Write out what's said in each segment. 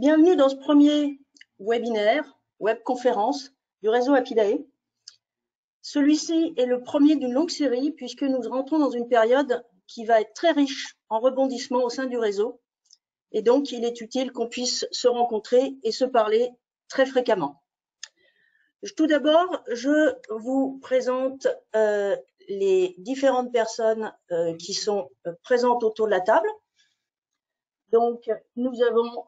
Bienvenue dans ce premier webinaire, webconférence du réseau Apidae. Celui-ci est le premier d'une longue série puisque nous rentrons dans une période qui va être très riche en rebondissements au sein du réseau. Et donc, il est utile qu'on puisse se rencontrer et se parler très fréquemment. Tout d'abord, je vous présente les différentes personnes qui sont présentes autour de la table. Donc, nous avons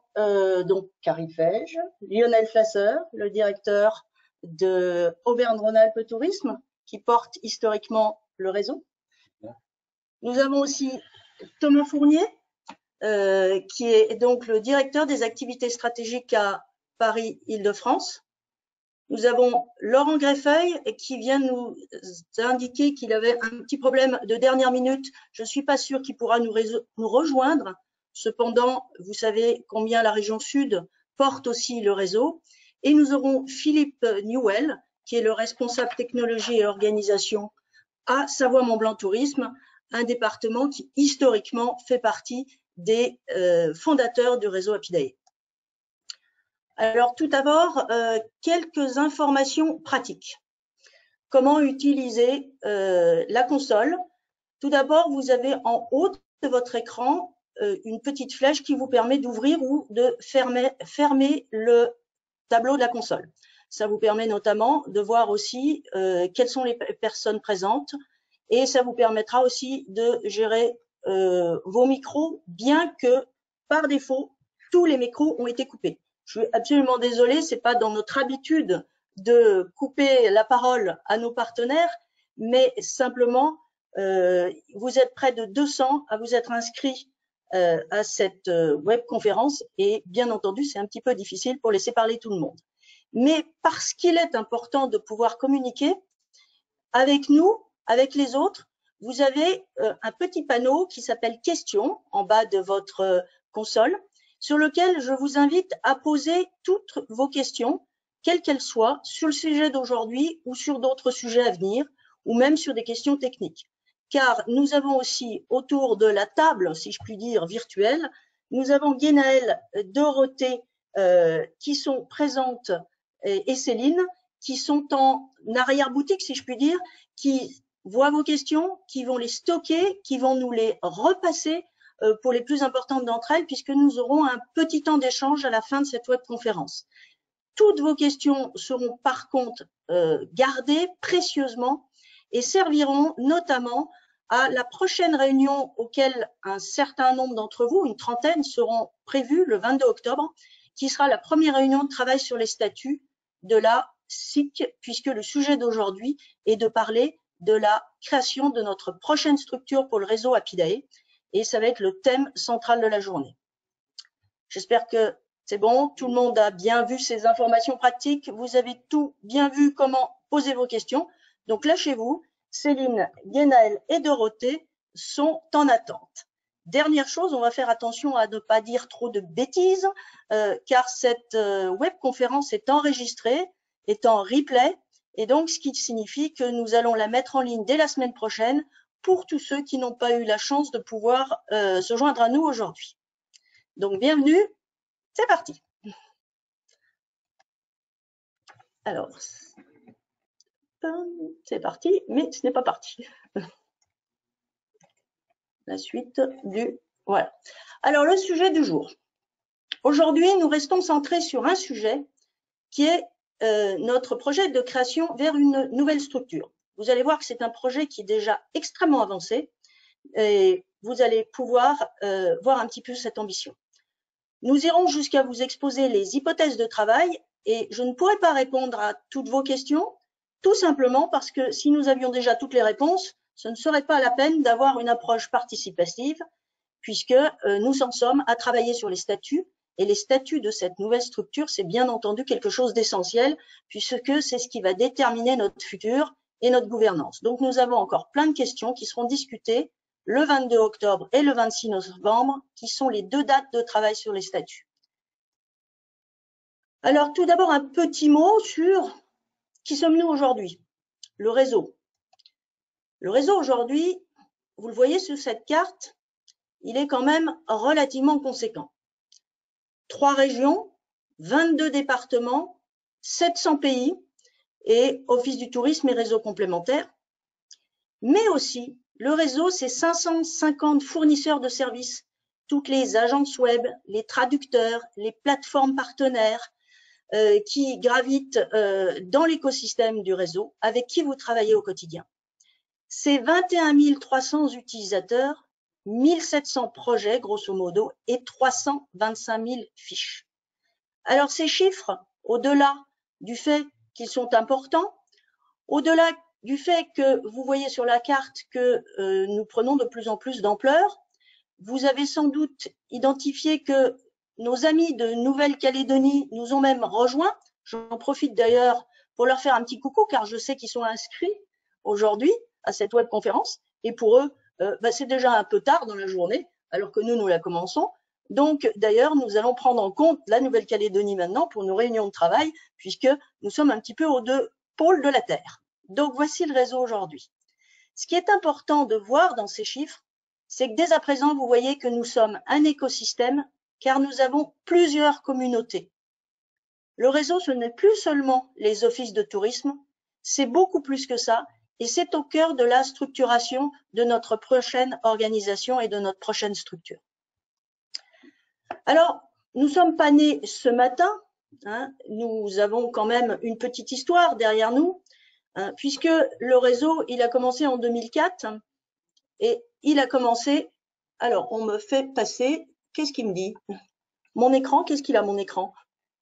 donc Carrie Fège, Lionel Flasseur, le directeur de Auvergne-Rhône-Alpes Tourisme, qui porte historiquement le réseau. Nous avons aussi Thomas Fournier, qui est donc le directeur des activités stratégiques à Paris Île-de-France. Nous avons Laurent Greffeuil qui vient nous indiquer qu'il avait un petit problème de dernière minute. Je ne suis pas sûre qu'il pourra nous rejoindre. Cependant, vous savez combien la région sud porte aussi le réseau. Et nous aurons Philippe Newell, qui est le responsable technologie et organisation à Savoie Mont Blanc Tourisme, un département qui historiquement fait partie des fondateurs du réseau Apidae. Alors tout d'abord, quelques informations pratiques. Comment utiliser la console? Tout d'abord, vous avez en haut de votre écran une petite flèche qui vous permet d'ouvrir ou de fermer le tableau de la console. Ça vous permet notamment de voir aussi quelles sont les personnes présentes et ça vous permettra aussi de gérer vos micros, bien que par défaut, tous les micros ont été coupés. Je suis absolument désolée, c'est pas dans notre habitude de couper la parole à nos partenaires, mais simplement, vous êtes près de 200 à vous être inscrits à cette webconférence et bien entendu, c'est un petit peu difficile pour laisser parler tout le monde. Mais parce qu'il est important de pouvoir communiquer avec nous, avec les autres, vous avez un petit panneau qui s'appelle « Questions » en bas de votre console, sur lequel je vous invite à poser toutes vos questions, quelles qu'elles soient, sur le sujet d'aujourd'hui ou sur d'autres sujets à venir, ou même sur des questions techniques. Car nous avons aussi autour de la table, si je puis dire, virtuelle, nous avons Guénaël, Dorothée qui sont présentes et Céline qui sont en arrière-boutique, si je puis dire, qui voient vos questions, qui vont les stocker, qui vont nous les repasser pour les plus importantes d'entre elles, puisque nous aurons un petit temps d'échange à la fin de cette webconférence. Toutes vos questions seront par contre gardées précieusement et serviront notamment à la prochaine réunion auquel un certain nombre d'entre vous, une trentaine, seront prévus le 22 octobre, qui sera la première réunion de travail sur les statuts de la SIC, puisque le sujet d'aujourd'hui est de parler de la création de notre prochaine structure pour le réseau Apidae, et ça va être le thème central de la journée. J'espère que c'est bon, tout le monde a bien vu ces informations pratiques, vous avez tout bien vu comment poser vos questions. Donc là chez vous, Céline, Guénaël et Dorothée sont en attente. Dernière chose, on va faire attention à ne pas dire trop de bêtises, car cette webconférence est enregistrée, est en replay, et donc ce qui signifie que nous allons la mettre en ligne dès la semaine prochaine pour tous ceux qui n'ont pas eu la chance de pouvoir se joindre à nous aujourd'hui. Donc bienvenue, c'est parti. Alors, c'est parti, mais ce n'est pas parti. La suite du… Voilà. Alors, le sujet du jour. Aujourd'hui, nous restons centrés sur un sujet qui est notre projet de création vers une nouvelle structure. Vous allez voir que c'est un projet qui est déjà extrêmement avancé et vous allez pouvoir voir un petit peu cette ambition. Nous irons jusqu'à vous exposer les hypothèses de travail et je ne pourrai pas répondre à toutes vos questions, tout simplement parce que si nous avions déjà toutes les réponses, ce ne serait pas la peine d'avoir une approche participative puisque nous en sommes à travailler sur les statuts et les statuts de cette nouvelle structure, c'est bien entendu quelque chose d'essentiel puisque c'est ce qui va déterminer notre futur et notre gouvernance. Donc, nous avons encore plein de questions qui seront discutées le 22 octobre et le 26 novembre, qui sont les deux dates de travail sur les statuts. Alors, tout d'abord, un petit mot sur qui sommes-nous aujourd'hui? Le réseau. Le réseau aujourd'hui, vous le voyez sur cette carte, il est quand même relativement conséquent. 3 régions, 22 départements, 700 pays et Office du tourisme et réseaux complémentaires. Mais aussi, le réseau, c'est 550 fournisseurs de services, toutes les agences web, les traducteurs, les plateformes partenaires qui gravitent dans l'écosystème du réseau, avec qui vous travaillez au quotidien. C'est 21 300 utilisateurs, 1700 projets, grosso modo, et 325 000 fiches. Alors ces chiffres, au-delà du fait qu'ils sont importants, au-delà du fait que vous voyez sur la carte que nous prenons de plus en plus d'ampleur, vous avez sans doute identifié que nos amis de Nouvelle-Calédonie nous ont même rejoints. J'en profite d'ailleurs pour leur faire un petit coucou, car je sais qu'ils sont inscrits aujourd'hui à cette webconférence. Et pour eux, c'est déjà un peu tard dans la journée, alors que nous, nous la commençons. Donc, d'ailleurs, nous allons prendre en compte la Nouvelle-Calédonie maintenant pour nos réunions de travail, puisque nous sommes un petit peu aux deux pôles de la Terre. Donc, voici le réseau aujourd'hui. Ce qui est important de voir dans ces chiffres, c'est que dès à présent, vous voyez que nous sommes un écosystème, car nous avons plusieurs communautés. Le réseau, ce n'est plus seulement les offices de tourisme, c'est beaucoup plus que ça, et c'est au cœur de la structuration de notre prochaine organisation et de notre prochaine structure. Alors, nous ne sommes pas nés ce matin, hein, nous avons quand même une petite histoire derrière nous, hein, puisque le réseau, il a commencé en 2004, hein, et il a commencé, alors on me fait passer, qu'est-ce qu'il me dit? Mon écran, qu'est-ce qu'il a mon écran?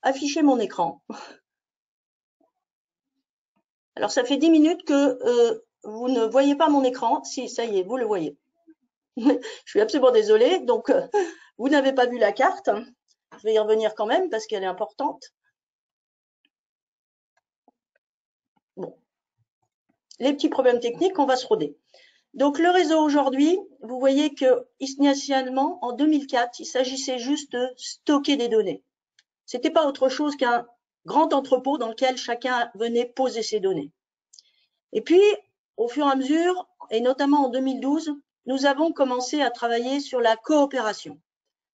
Afficher mon écran. Alors ça fait 10 minutes que vous ne voyez pas mon écran, si ça y est, vous le voyez. Je suis absolument désolée, donc vous n'avez pas vu la carte, je vais y revenir quand même parce qu'elle est importante. Bon, les petits problèmes techniques, on va se roder. Donc le réseau aujourd'hui, vous voyez que initialement en 2004, il s'agissait juste de stocker des données. Ce n'était pas autre chose qu'un grand entrepôt dans lequel chacun venait poser ses données. Et puis, au fur et à mesure, et notamment en 2012, nous avons commencé à travailler sur la coopération,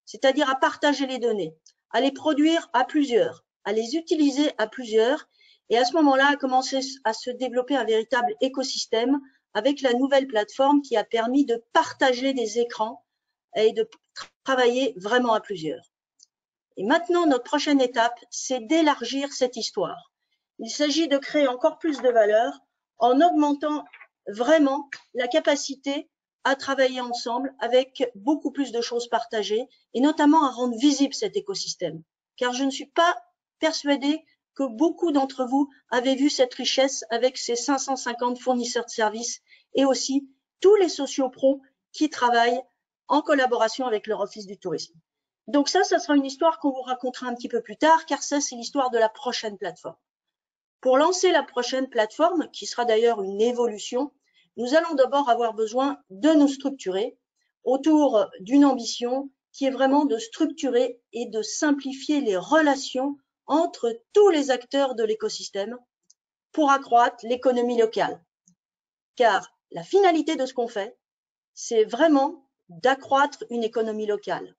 c'est-à-dire à partager les données, à les produire à plusieurs, à les utiliser à plusieurs, et à ce moment-là a commencé à se développer un véritable écosystème avec la nouvelle plateforme qui a permis de partager des écrans et de travailler vraiment à plusieurs. Et maintenant, notre prochaine étape, c'est d'élargir cette histoire. Il s'agit de créer encore plus de valeur en augmentant vraiment la capacité à travailler ensemble avec beaucoup plus de choses partagées et notamment à rendre visible cet écosystème. Car je ne suis pas persuadée que beaucoup d'entre vous avaient vu cette richesse avec ces 550 fournisseurs de services et aussi tous les sociopros qui travaillent en collaboration avec leur office du tourisme. Donc ça sera une histoire qu'on vous racontera un petit peu plus tard, car ça, c'est l'histoire de la prochaine plateforme. Pour lancer la prochaine plateforme, qui sera d'ailleurs une évolution, nous allons d'abord avoir besoin de nous structurer autour d'une ambition qui est vraiment de structurer et de simplifier les relations entre tous les acteurs de l'écosystème pour accroître l'économie locale. Car la finalité de ce qu'on fait, c'est vraiment d'accroître une économie locale.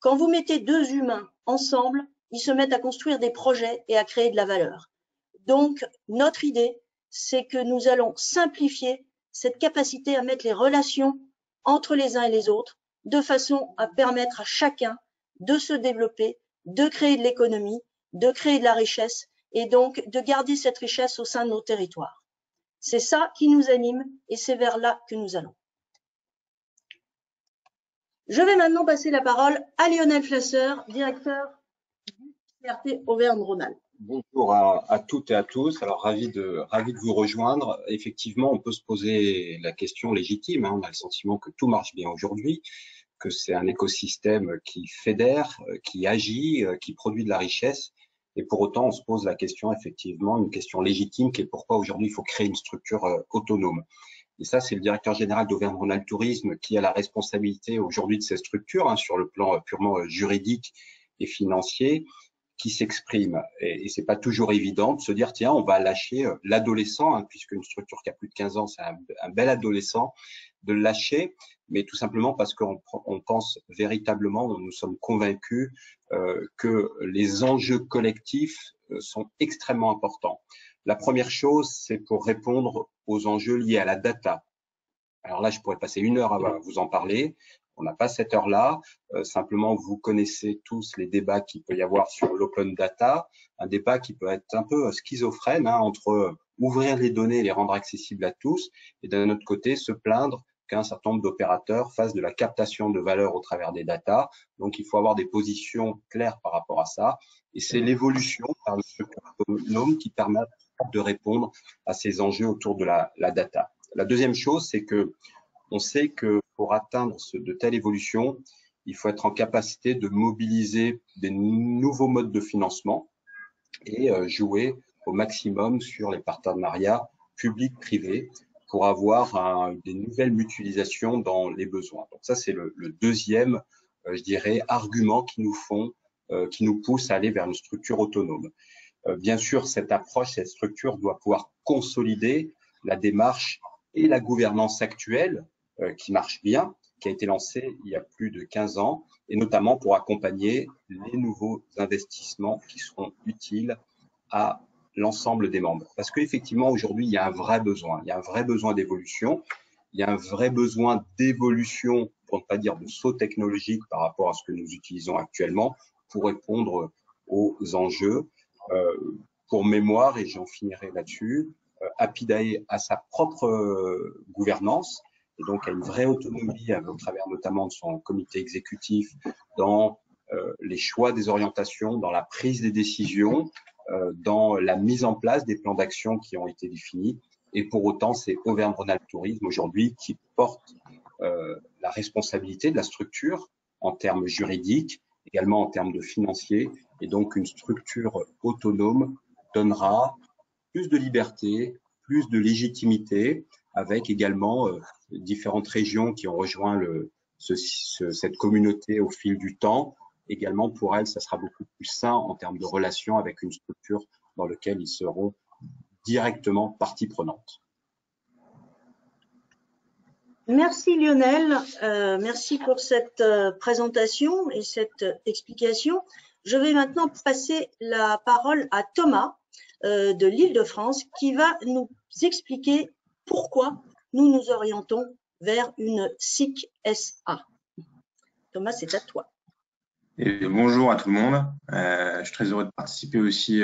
Quand vous mettez deux humains ensemble, ils se mettent à construire des projets et à créer de la valeur. Donc, notre idée, c'est que nous allons simplifier cette capacité à mettre les relations entre les uns et les autres de façon à permettre à chacun de se développer, de créer de l'économie, de créer de la richesse et donc de garder cette richesse au sein de nos territoires. C'est ça qui nous anime et c'est vers là que nous allons. Je vais maintenant passer la parole à Lionel Flasseur, directeur du CRT Auvergne-Rhône-Alpes. Bonjour à toutes et à tous. Alors, ravi de vous rejoindre. Effectivement, on peut se poser la question légitime, hein. On a le sentiment que tout marche bien aujourd'hui, que c'est un écosystème qui fédère, qui agit, qui produit de la richesse. Et pour autant, on se pose la question, effectivement, une question légitime qui est pourquoi aujourd'hui il faut créer une structure autonome. Et ça, c'est le directeur général d'Auvergne-Rhône-Alpes Tourisme qui a la responsabilité aujourd'hui de ces structures, hein, sur le plan purement juridique et financier, qui s'exprime. Et c'est pas toujours évident de se dire, tiens, on va lâcher l'adolescent, hein, puisque une structure qui a plus de 15 ans, c'est un bel adolescent, de le lâcher, mais tout simplement parce qu'on pense véritablement, nous sommes convaincus que les enjeux collectifs sont extrêmement importants. La première chose, c'est pour répondre aux enjeux liés à la data. Alors là, je pourrais passer une heure à vous en parler. On n'a pas cette heure-là. Simplement, vous connaissez tous les débats qu'il peut y avoir sur l'open data, un débat qui peut être un peu schizophrène, hein, entre ouvrir les données et les rendre accessibles à tous, et d'un autre côté, se plaindre qu'un certain nombre d'opérateurs fassent de la captation de valeur au travers des data. Donc, il faut avoir des positions claires par rapport à ça. Et c'est l'évolution par le secteur autonome qui permet de répondre à ces enjeux autour de la data. La deuxième chose, c'est que on sait que pour atteindre de telles évolutions, il faut être en capacité de mobiliser des nouveaux modes de financement et jouer au maximum sur les partenariats publics-privés pour avoir des nouvelles mutualisations dans les besoins. Donc ça, c'est le deuxième, je dirais, argument qui nous pousse à aller vers une structure autonome. Bien sûr, cette approche, cette structure doit pouvoir consolider la démarche et la gouvernance actuelle qui marche bien, qui a été lancée il y a plus de 15 ans, et notamment pour accompagner les nouveaux investissements qui seront utiles à l'ensemble des membres. Parce qu'effectivement, aujourd'hui, il y a un vrai besoin. Il y a un vrai besoin d'évolution. Il y a un vrai besoin d'évolution, pour ne pas dire de saut technologique par rapport à ce que nous utilisons actuellement, pour répondre aux enjeux. Pour mémoire, et j'en finirai là-dessus, Apidae a sa propre gouvernance, et donc a une vraie autonomie au travers notamment de son comité exécutif dans les choix des orientations, dans la prise des décisions, dans la mise en place des plans d'action qui ont été définis. Et pour autant, c'est Auvergne-Rhône-Alpes Tourisme aujourd'hui qui porte la responsabilité de la structure en termes juridiques, également en termes de financiers. Et donc, une structure autonome donnera plus de liberté, plus de légitimité, avec également différentes régions qui ont rejoint cette communauté au fil du temps. Également, pour elles, ça sera beaucoup plus sain en termes de relations avec une structure dans laquelle ils seront directement partie prenante. Merci Lionel, merci pour cette présentation et cette explication. Je vais maintenant passer la parole à Thomas de l'Île-de-France qui va nous expliquer pourquoi nous nous orientons vers une SIC-SA. Thomas, c'est à toi. Et bonjour à tout le monde. Je suis très heureux de participer aussi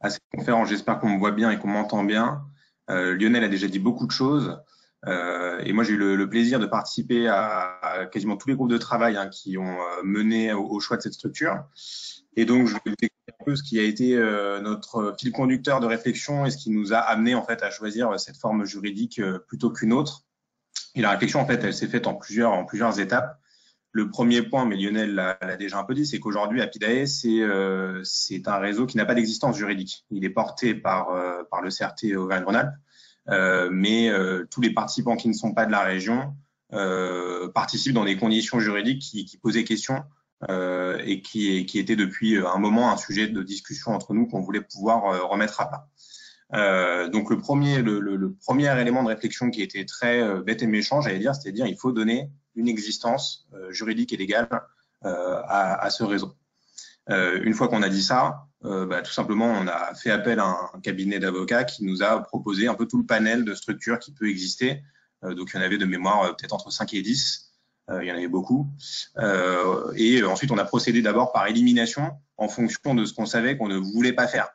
à cette conférence. J'espère qu'on me voit bien et qu'on m'entend bien. Lionel a déjà dit beaucoup de choses. Et moi, j'ai eu le plaisir de participer à quasiment tous les groupes de travail qui ont mené au choix de cette structure. Et donc, je vais vous expliquer un peu ce qui a été notre fil conducteur de réflexion et ce qui nous a amené en fait à choisir cette forme juridique plutôt qu'une autre. Et la réflexion, en fait, elle s'est faite en plusieurs étapes. Le premier point, mais Lionel l'a déjà un peu dit, c'est qu'aujourd'hui, Apidae, c'est un réseau qui n'a pas d'existence juridique. Il est porté par le CRT Auvergne-Rhône-Alpes, mais tous les participants qui ne sont pas de la région participent dans des conditions juridiques qui posaient question et qui étaient depuis un moment un sujet de discussion entre nous qu'on voulait pouvoir remettre à plat. Donc le premier élément de réflexion qui était très bête et méchant, j'allais dire, c'est-à-dire il faut donner une existence juridique et légale à ce réseau. Une fois qu'on a dit ça, tout simplement on a fait appel à un cabinet d'avocats qui nous a proposé un peu tout le panel de structures qui peut exister. Donc il y en avait de mémoire peut-être entre 5 et 10, il y en avait beaucoup. Et ensuite on a procédé d'abord par élimination en fonction de ce qu'on savait qu'on ne voulait pas faire.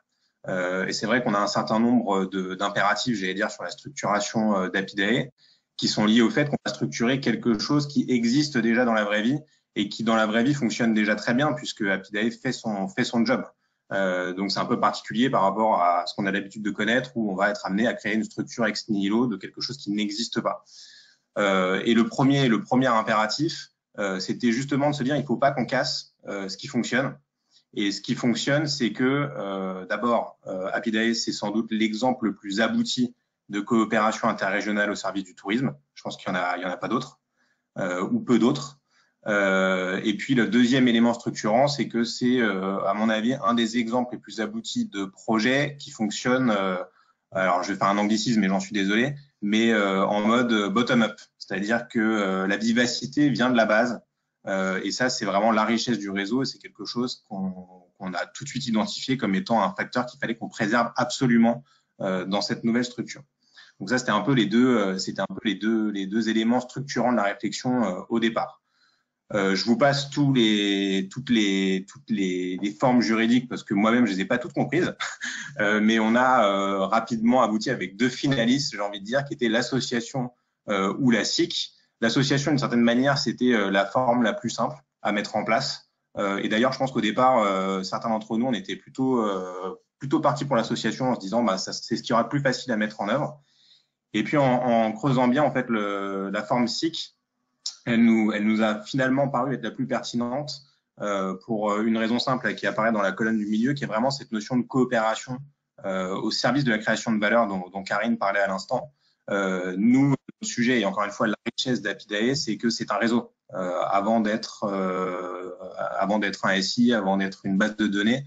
Et c'est vrai qu'on a un certain nombre d'impératifs, j'allais dire, sur la structuration d'Apidae, qui sont liés au fait qu'on va structurer quelque chose qui existe déjà dans la vraie vie et qui, dans la vraie vie, fonctionne déjà très bien puisque Apidae fait son job. Donc, c'est un peu particulier par rapport à ce qu'on a l'habitude de connaître où on va être amené à créer une structure ex nihilo de quelque chose qui n'existe pas. Et le premier impératif, c'était justement de se dire il ne faut pas qu'on casse ce qui fonctionne. Et ce qui fonctionne, c'est que d'abord, Apidae, c'est sans doute l'exemple le plus abouti de coopération interrégionale au service du tourisme. Je pense qu'il n'y en a pas d'autres ou peu d'autres. Et puis le deuxième élément structurant, c'est que c'est à mon avis un des exemples les plus aboutis de projets qui fonctionnent, alors je vais faire un anglicisme mais j'en suis désolé, mais en mode bottom-up, c'est-à-dire que la vivacité vient de la base et ça c'est vraiment la richesse du réseau et c'est quelque chose qu'on a tout de suite identifié comme étant un facteur qu'il fallait qu'on préserve absolument dans cette nouvelle structure. Donc ça c'était un peu les deux, c'était un peu les deux éléments structurants de la réflexion au départ. Je vous passe toutes les formes juridiques parce que moi-même je les ai pas toutes comprises, mais on a rapidement abouti avec deux finalistes, j'ai envie de dire, qui étaient l'association ou la SIC. L'association d'une certaine manière c'était la forme la plus simple à mettre en place. Et d'ailleurs je pense qu'au départ certains d'entre nous on était plutôt partis pour l'association en se disant bah c'est ce qui aura le plus facile à mettre en œuvre. Et puis en creusant bien en fait la forme SIC, elle nous a finalement paru être la plus pertinente pour une raison simple qui apparaît dans la colonne du milieu, qui est vraiment cette notion de coopération au service de la création de valeur dont Karine parlait à l'instant. Nous, le sujet, et encore une fois la richesse d'Apidae, c'est que c'est un réseau. Avant d'être un SI, avant d'être une base de données,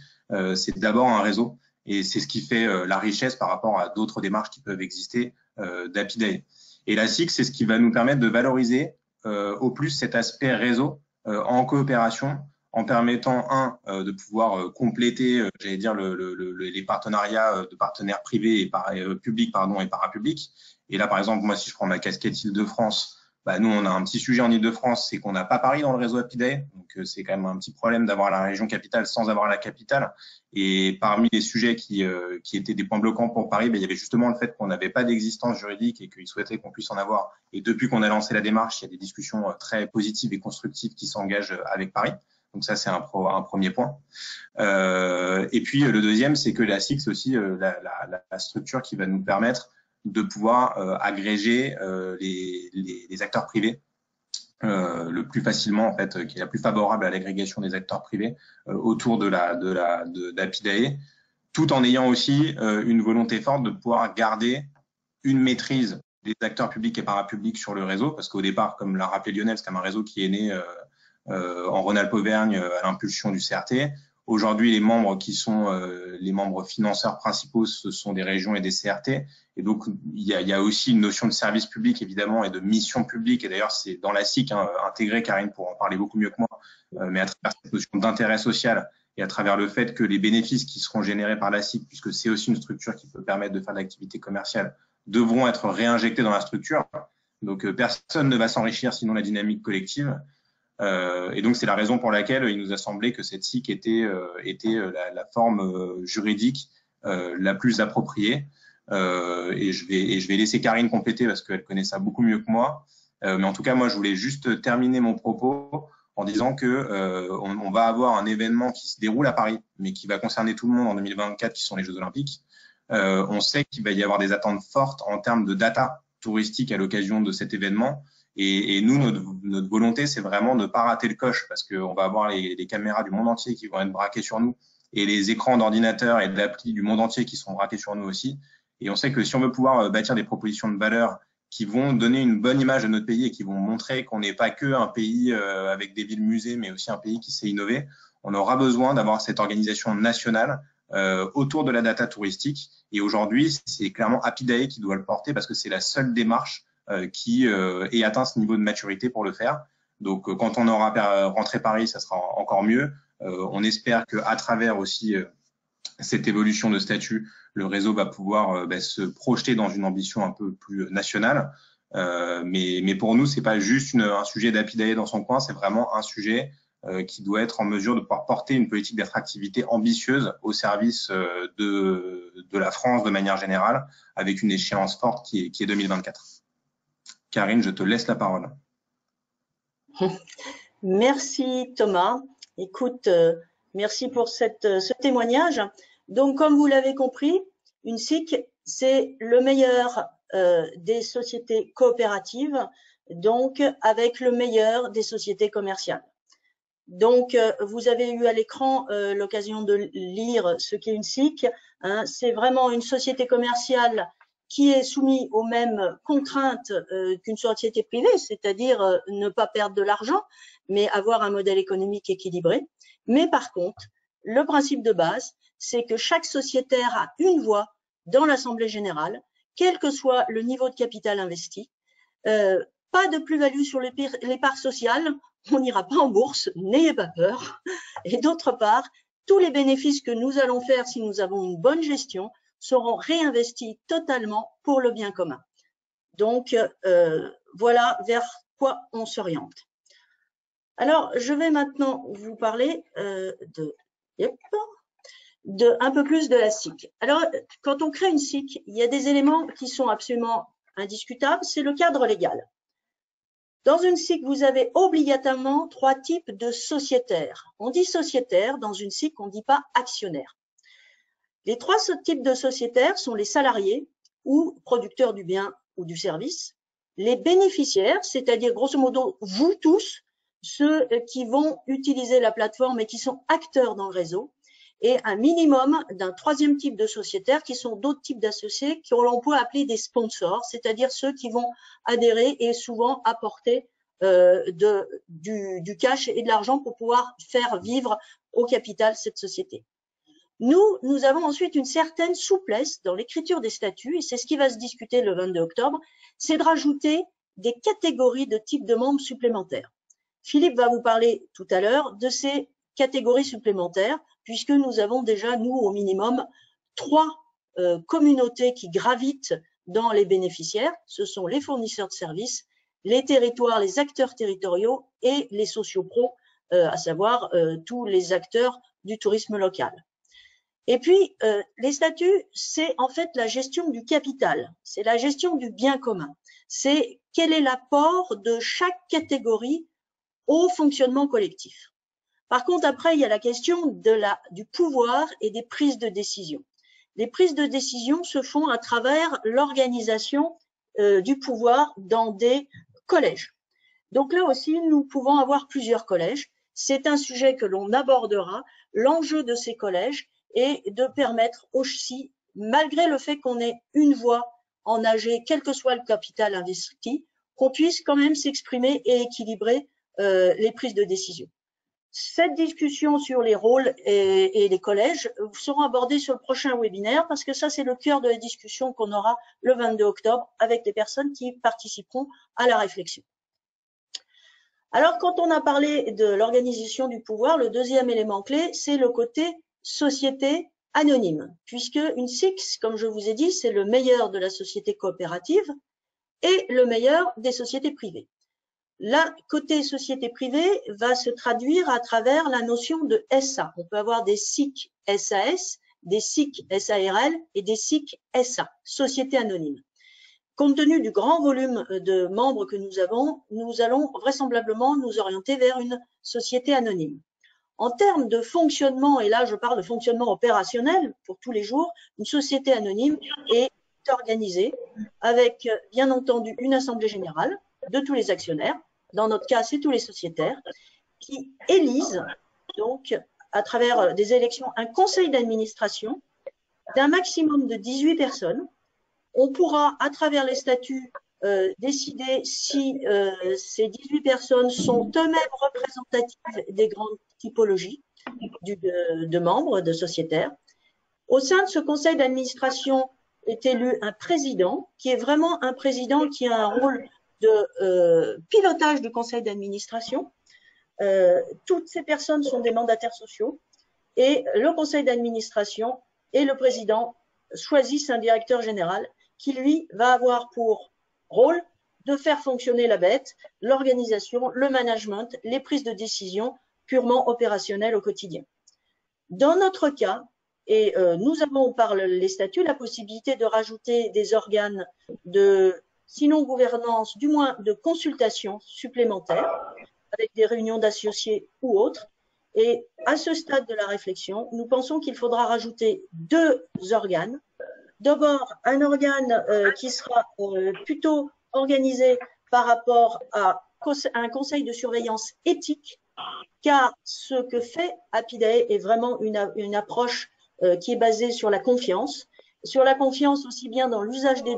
c'est d'abord un réseau. Et c'est ce qui fait la richesse par rapport à d'autres démarches qui peuvent exister d'Apidae. Et la SIC, c'est ce qui va nous permettre de valoriser au plus cet aspect réseau en coopération, en permettant de pouvoir compléter, j'allais dire, les partenariats de partenaires privés et publics, pardon, et parapublics. Et là, par exemple, moi, si je prends ma casquette Île-de-France, bah, nous, on a un petit sujet en Île-de-France, c'est qu'on n'a pas Paris dans le réseau Apidae. Donc, c'est quand même un petit problème d'avoir la région capitale sans avoir la capitale. Et parmi les sujets qui étaient des points bloquants pour Paris, bah, il y avait justement le fait qu'on n'avait pas d'existence juridique et qu'ils souhaitaient qu'on puisse en avoir. Et depuis qu'on a lancé la démarche, il y a des discussions très positives et constructives qui s'engagent avec Paris. Donc ça, c'est un premier point. Et puis, le deuxième, c'est que la SIC, c'est aussi la structure qui va nous permettre de pouvoir agréger les acteurs privés le plus facilement, en fait, qui est la plus favorable à l'agrégation des acteurs privés autour d'Apidae, tout en ayant aussi une volonté forte de pouvoir garder une maîtrise des acteurs publics et parapublics sur le réseau, parce qu'au départ, comme l'a rappelé Lionel, c'est quand même un réseau qui est né en Rhône-Alpes Auvergne à l'impulsion du CRT. Aujourd'hui, les membres qui sont les membres financeurs principaux, ce sont des régions et des CRT. Et donc, il y a aussi une notion de service public, évidemment, et de mission publique. Et d'ailleurs, c'est dans la SIC, hein, intégré, Karine, pour en parler beaucoup mieux que moi, mais à travers cette notion d'intérêt social et à travers le fait que les bénéfices qui seront générés par la SIC, puisque c'est aussi une structure qui peut permettre de faire de l'activité commerciale, devront être réinjectés dans la structure. Donc, personne ne va s'enrichir, sinon la dynamique collective. Et donc, c'est la raison pour laquelle il nous a semblé que cette SIC était la forme juridique la plus appropriée. Et je vais laisser Karine compléter parce qu'elle connaît ça beaucoup mieux que moi. Mais en tout cas, moi, je voulais juste terminer mon propos en disant que on va avoir un événement qui se déroule à Paris, mais qui va concerner tout le monde en 2024, qui sont les Jeux Olympiques. On sait qu'il va y avoir des attentes fortes en termes de data touristique à l'occasion de cet événement. Et nous, notre volonté, c'est vraiment de ne pas rater le coche parce qu'on va avoir les caméras du monde entier qui vont être braquées sur nous et les écrans d'ordinateurs et d'applis du monde entier qui sont braqués sur nous aussi. Et on sait que si on veut pouvoir bâtir des propositions de valeur qui vont donner une bonne image de notre pays et qui vont montrer qu'on n'est pas que un pays avec des villes musées, mais aussi un pays qui s'est innové, on aura besoin d'avoir cette organisation nationale autour de la data touristique. Et aujourd'hui, c'est clairement Apidae qui doit le porter parce que c'est la seule démarche qui ait atteint ce niveau de maturité pour le faire. Donc, quand on aura rentré Paris, ça sera encore mieux. On espère qu'à travers aussi cette évolution de statut, le réseau va pouvoir se projeter dans une ambition un peu plus nationale. Mais pour nous, c'est pas juste un sujet d'Apidae dans son coin, c'est vraiment un sujet qui doit être en mesure de pouvoir porter une politique d'attractivité ambitieuse au service de la France de manière générale, avec une échéance forte qui est 2024. Karine, je te laisse la parole. Merci Thomas. Écoute, merci pour ce témoignage. Donc, comme vous l'avez compris, une SIC, c'est le meilleur des sociétés coopératives, donc avec le meilleur des sociétés commerciales. Donc, vous avez eu à l'écran l'occasion de lire ce qu'est une SIC. Hein, c'est vraiment une société commerciale qui est soumis aux mêmes contraintes qu'une société privée, c'est-à-dire ne pas perdre de l'argent, mais avoir un modèle économique équilibré. Mais par contre, le principe de base, c'est que chaque sociétaire a une voix dans l'Assemblée générale, quel que soit le niveau de capital investi. Pas de plus-value sur les parts sociales, on n'ira pas en bourse, n'ayez pas peur. Et d'autre part, tous les bénéfices que nous allons faire si nous avons une bonne gestion seront réinvestis totalement pour le bien commun. Donc, voilà vers quoi on s'oriente. Alors, je vais maintenant vous parler de un peu plus de la SIC. Alors, quand on crée une SIC, il y a des éléments qui sont absolument indiscutables, c'est le cadre légal. Dans une SIC, vous avez obligatoirement trois types de sociétaires. On dit sociétaire, dans une SIC, on ne dit pas actionnaire. Les trois types de sociétaires sont les salariés ou producteurs du bien ou du service, les bénéficiaires, c'est-à-dire grosso modo vous tous, ceux qui vont utiliser la plateforme et qui sont acteurs dans le réseau, et un minimum d'un troisième type de sociétaires qui sont d'autres types d'associés que l'on peut appeler des sponsors, c'est-à-dire ceux qui vont adhérer et souvent apporter du cash et de l'argent pour pouvoir faire vivre au capital cette société. Nous avons ensuite une certaine souplesse dans l'écriture des statuts, et c'est ce qui va se discuter le 22 octobre, c'est de rajouter des catégories de types de membres supplémentaires. Philippe va vous parler tout à l'heure de ces catégories supplémentaires, puisque nous avons déjà, nous, au minimum, trois communautés qui gravitent dans les bénéficiaires. Ce sont les fournisseurs de services, les territoires, les acteurs territoriaux et les sociopros, à savoir tous les acteurs du tourisme local. Et puis, les statuts, c'est en fait la gestion du capital, c'est la gestion du bien commun. C'est quel est l'apport de chaque catégorie au fonctionnement collectif. Par contre, après, il y a la question de du pouvoir et des prises de décision. Les prises de décision se font à travers l'organisation du pouvoir dans des collèges. Donc là aussi, nous pouvons avoir plusieurs collèges. C'est un sujet que l'on abordera, l'enjeu de ces collèges, et de permettre aussi, malgré le fait qu'on ait une voix en AG, quel que soit le capital investi, qu'on puisse quand même s'exprimer et équilibrer les prises de décision. Cette discussion sur les rôles et les collèges seront abordées sur le prochain webinaire parce que ça, c'est le cœur de la discussion qu'on aura le 22 octobre avec les personnes qui participeront à la réflexion. Alors, quand on a parlé de l'organisation du pouvoir, le deuxième élément clé, c'est le côté société anonyme, puisque une SIC, comme je vous ai dit, c'est le meilleur de la société coopérative et le meilleur des sociétés privées. Là, côté société privée, va se traduire à travers la notion de SA. On peut avoir des SIC-SAS, des SIC-SARL et des SIC-SA, société anonyme. Compte tenu du grand volume de membres que nous avons, nous allons vraisemblablement nous orienter vers une société anonyme. En termes de fonctionnement, et là je parle de fonctionnement opérationnel pour tous les jours, une société anonyme est organisée avec bien entendu une assemblée générale de tous les actionnaires, dans notre cas c'est tous les sociétaires, qui élisent donc à travers des élections un conseil d'administration d'un maximum de 18 personnes. On pourra à travers les statuts décider si ces 18 personnes sont eux-mêmes représentatives des grandes typologies de membres, de sociétaires. Au sein de ce conseil d'administration est élu un président, qui est vraiment un président qui a un rôle de pilotage du conseil d'administration. Toutes ces personnes sont des mandataires sociaux et le conseil d'administration et le président choisissent un directeur général qui, lui, va avoir pour rôle de faire fonctionner la bête, l'organisation, le management, les prises de décision purement opérationnelles au quotidien. Dans notre cas, et nous avons par les statuts la possibilité de rajouter des organes de, sinon gouvernance, du moins de consultation supplémentaire, avec des réunions d'associés ou autres. Et à ce stade de la réflexion, nous pensons qu'il faudra rajouter deux organes. D'abord, un organe qui sera plutôt organisé par rapport à un conseil de surveillance éthique, car ce que fait Apidae est vraiment une approche qui est basée sur la confiance sur la confiance aussi bien dans l'usage des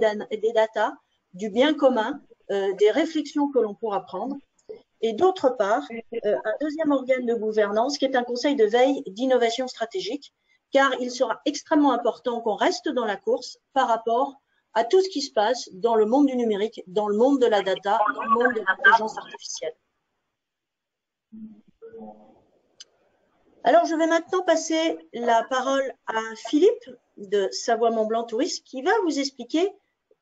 data, du bien commun, des réflexions que l'on pourra prendre. Et d'autre part, un deuxième organe de gouvernance qui est un conseil de veille d'innovation stratégique, car il sera extrêmement important qu'on reste dans la course par rapport à tout ce qui se passe dans le monde du numérique, dans le monde de la data, dans le monde de l'intelligence artificielle. Alors, je vais maintenant passer la parole à Philippe de Savoie Mont Blanc Tourisme qui va vous expliquer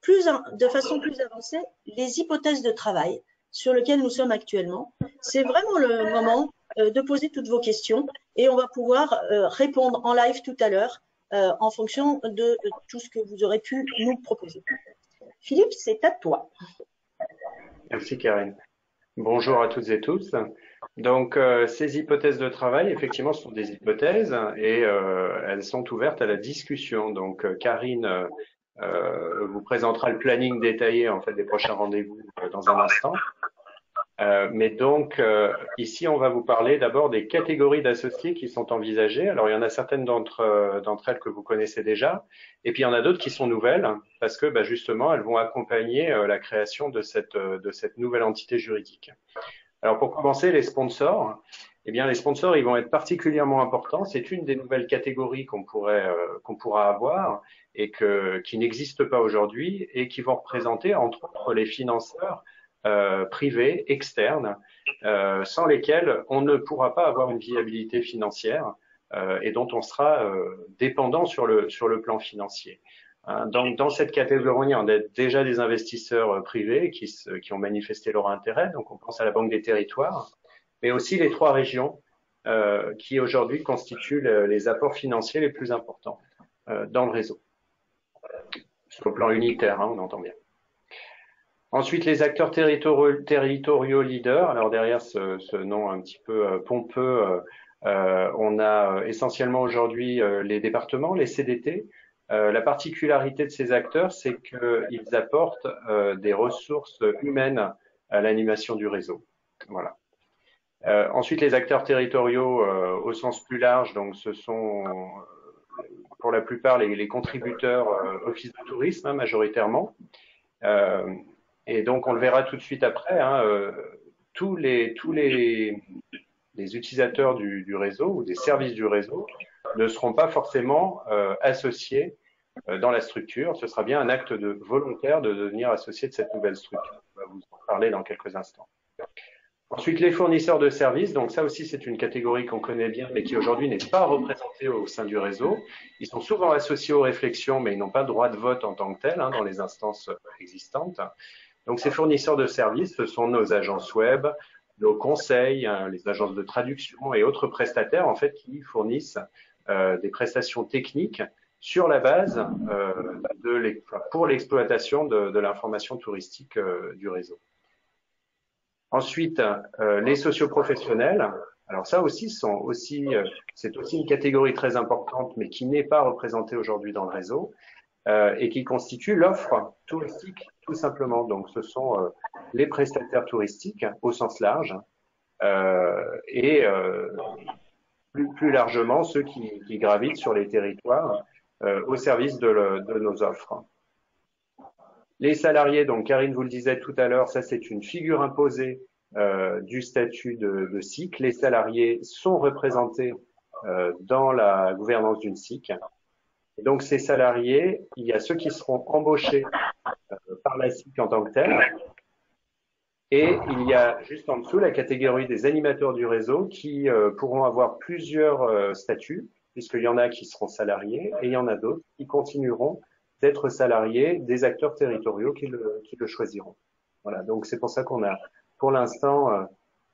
de façon plus avancée les hypothèses de travail sur lesquelles nous sommes actuellement. C'est vraiment le moment de poser toutes vos questions et on va pouvoir répondre en live tout à l'heure en fonction de tout ce que vous aurez pu nous proposer. Philippe, c'est à toi. Merci Karine. Bonjour à toutes et tous. Donc, ces hypothèses de travail, effectivement, sont des hypothèses et elles sont ouvertes à la discussion. Donc, Karine vous présentera le planning détaillé en fait des prochains rendez-vous dans un instant. Mais donc, ici, on va vous parler d'abord des catégories d'associés qui sont envisagées. Alors, il y en a certaines d'entre elles que vous connaissez déjà. Et puis, il y en a d'autres qui sont nouvelles parce que, bah, justement, elles vont accompagner la création de cette nouvelle entité juridique. Alors, pour commencer, les sponsors. Eh bien, les sponsors, ils vont être particulièrement importants. C'est une des nouvelles catégories qu'on pourra avoir et qui n'existe pas aujourd'hui et qui vont représenter, entre autres, les financeurs privés, externes, sans lesquels on ne pourra pas avoir une viabilité financière et dont on sera dépendant sur le plan financier. Hein, donc, dans cette catégorie, on a déjà des investisseurs privés qui ont manifesté leur intérêt. Donc, on pense à la Banque des Territoires, mais aussi les trois régions qui aujourd'hui constituent les apports financiers les plus importants dans le réseau. Sur le plan unitaire, hein, on entend bien. Ensuite, les acteurs territoriaux leaders. Alors derrière ce nom un petit peu pompeux, on a essentiellement aujourd'hui les départements, les CDT. La particularité de ces acteurs, c'est qu'ils apportent des ressources humaines à l'animation du réseau. Voilà. Ensuite, les acteurs territoriaux au sens plus large, donc ce sont pour la plupart les contributeurs office de tourisme, hein, majoritairement. Et donc, on le verra tout de suite après, hein, tous les utilisateurs du réseau ou des services du réseau ne seront pas forcément associés dans la structure. Ce sera bien un acte volontaire de devenir associé de cette nouvelle structure. On va vous en parler dans quelques instants. Ensuite, les fournisseurs de services. Donc ça aussi, c'est une catégorie qu'on connaît bien, mais qui aujourd'hui n'est pas représentée au sein du réseau. Ils sont souvent associés aux réflexions, mais ils n'ont pas droit de vote en tant que tel, hein, dans les instances existantes. Donc, ces fournisseurs de services, ce sont nos agences web, nos conseils, les agences de traduction et autres prestataires, en fait, qui fournissent des prestations techniques sur la base pour l'exploitation de l'information touristique du réseau. Ensuite, les socioprofessionnels. Alors ça aussi, c'est aussi une catégorie très importante, mais qui n'est pas représentée aujourd'hui dans le réseau. Et qui constitue l'offre touristique tout simplement. Donc ce sont les prestataires touristiques au sens large et plus largement ceux qui gravitent sur les territoires au service de nos offres. Les salariés, donc Karine vous le disait tout à l'heure, ça c'est une figure imposée du statut de SIC. Les salariés sont représentés dans la gouvernance d'une SIC. Et donc, ces salariés, il y a ceux qui seront embauchés par la SIC en tant que telle. Et il y a juste en dessous la catégorie des animateurs du réseau qui pourront avoir plusieurs statuts, puisqu'il y en a qui seront salariés et il y en a d'autres qui continueront d'être salariés des acteurs territoriaux qui le choisiront. Voilà, donc c'est pour ça qu'on a pour l'instant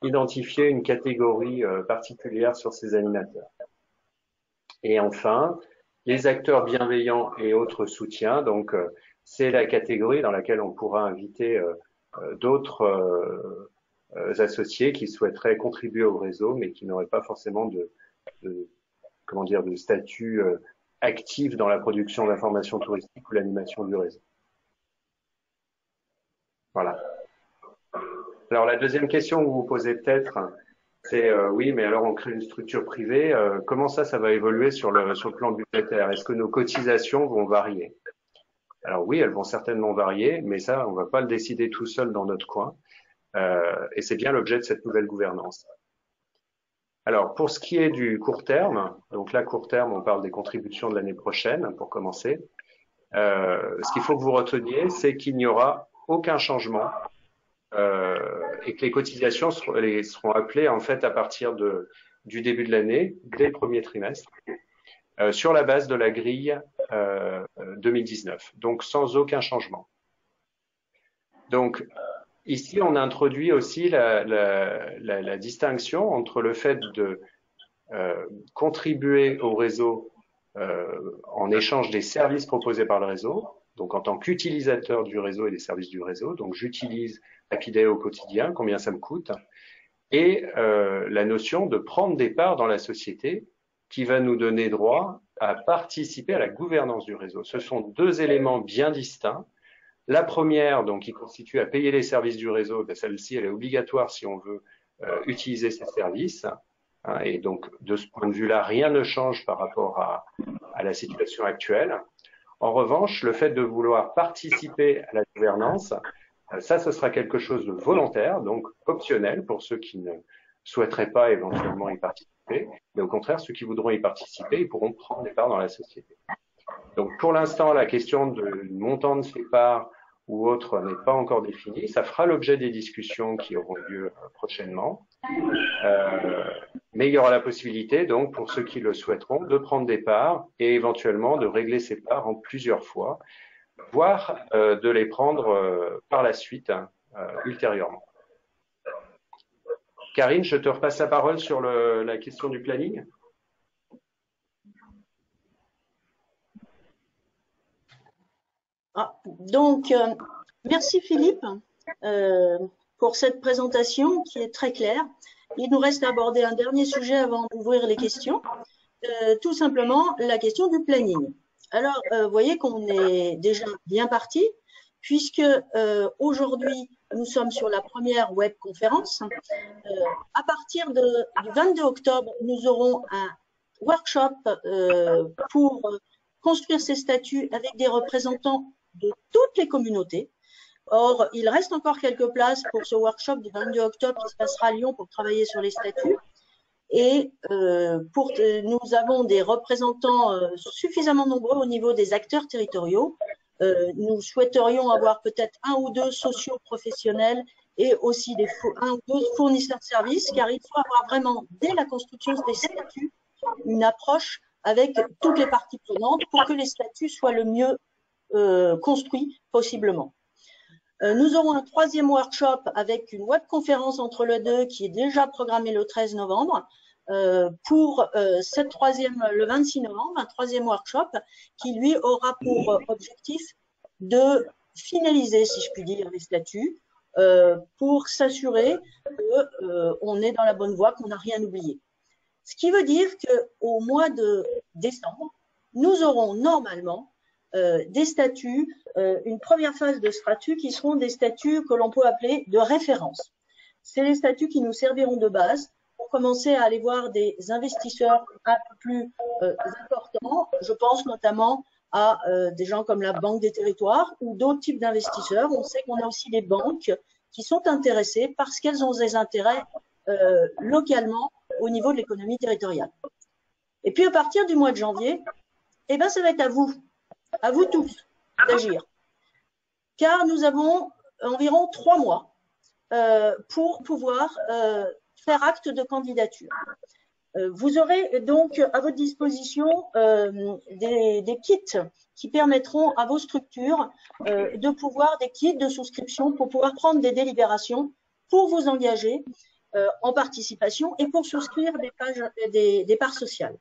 identifié une catégorie particulière sur ces animateurs. Et enfin, les acteurs bienveillants et autres soutiens, donc c'est la catégorie dans laquelle on pourra inviter d'autres associés qui souhaiteraient contribuer au réseau, mais qui n'auraient pas forcément de statut actif dans la production d'informations touristiques ou l'animation du réseau. Voilà. Alors la deuxième question que vous vous posez peut-être, c'est oui, mais alors on crée une structure privée, comment ça va évoluer sur le plan budgétaire? Est-ce que nos cotisations vont varier? Alors oui, elles vont certainement varier, mais ça, on ne va pas le décider tout seul dans notre coin. Et c'est bien l'objet de cette nouvelle gouvernance. Alors, pour ce qui est du court terme, donc là, court terme, on parle des contributions de l'année prochaine, pour commencer. Ce qu'il faut que vous reteniez, c'est qu'il n'y aura aucun changement et que les cotisations seront appelées en fait à partir du début de l'année, dès le premier trimestre, sur la base de la grille 2019, donc sans aucun changement. Donc, ici, on a introduit aussi la distinction entre le fait de contribuer au réseau en échange des services proposés par le réseau, donc en tant qu'utilisateur du réseau et des services du réseau, donc j'utilise Apidae au quotidien, combien ça me coûte, et la notion de prendre des parts dans la société qui va nous donner droit à participer à la gouvernance du réseau. Ce sont deux éléments bien distincts. La première, donc, qui constitue à payer les services du réseau, ben celle-ci, elle est obligatoire si on veut utiliser ces services. Hein, et donc, de ce point de vue-là, rien ne change par rapport à la situation actuelle. En revanche, le fait de vouloir participer à la gouvernance, ça, ce sera quelque chose de volontaire, donc optionnel pour ceux qui ne souhaiteraient pas éventuellement y participer. Mais au contraire, ceux qui voudront y participer, ils pourront prendre des parts dans la société. Donc, pour l'instant, la question du montant de ces parts ou autre n'est pas encore définie. Ça fera l'objet des discussions qui auront lieu prochainement. Mais il y aura la possibilité, donc, pour ceux qui le souhaiteront, de prendre des parts et éventuellement de régler ces parts en plusieurs fois, voire de les prendre par la suite, ultérieurement. Karine, je te repasse la parole sur la question du planning. Ah, donc, merci Philippe pour cette présentation qui est très claire. Il nous reste à aborder un dernier sujet avant d'ouvrir les questions, tout simplement la question du planning. Alors, vous voyez qu'on est déjà bien parti, puisque aujourd'hui, nous sommes sur la première webconférence. À partir du 22 octobre, nous aurons un workshop pour construire ces statuts avec des représentants de toutes les communautés. Or, il reste encore quelques places pour ce workshop du 22 octobre qui se passera à Lyon pour travailler sur les statuts. Et nous avons des représentants suffisamment nombreux au niveau des acteurs territoriaux. Nous souhaiterions avoir peut-être un ou deux socio-professionnels et aussi un ou deux fournisseurs de services, car il faut avoir vraiment, dès la construction des statuts, une approche avec toutes les parties prenantes pour que les statuts soient le mieux construits possiblement. Nous aurons un troisième workshop avec une webconférence entre les deux qui est déjà programmée le 13 novembre pour le 26 novembre, un troisième workshop qui lui aura pour objectif de finaliser, si je puis dire, les statuts pour s'assurer qu'on est dans la bonne voie, qu'on n'a rien oublié. Ce qui veut dire qu'au mois de décembre, nous aurons normalement des statuts, une première phase de statuts qui seront des statuts que l'on peut appeler de référence. C'est les statuts qui nous serviront de base pour commencer à aller voir des investisseurs un peu plus importants. Je pense notamment à des gens comme la Banque des Territoires ou d'autres types d'investisseurs. On sait qu'on a aussi des banques qui sont intéressées parce qu'elles ont des intérêts localement au niveau de l'économie territoriale. Et puis à partir du mois de janvier, eh ben, ça va être à vous tous d'agir. Car nous avons environ 3 mois pour pouvoir faire acte de candidature. Vous aurez donc à votre disposition des kits qui permettront à vos structures de pouvoir, des kits de souscription pour pouvoir prendre des délibérations pour vous engager en participation et pour souscrire des parts sociales.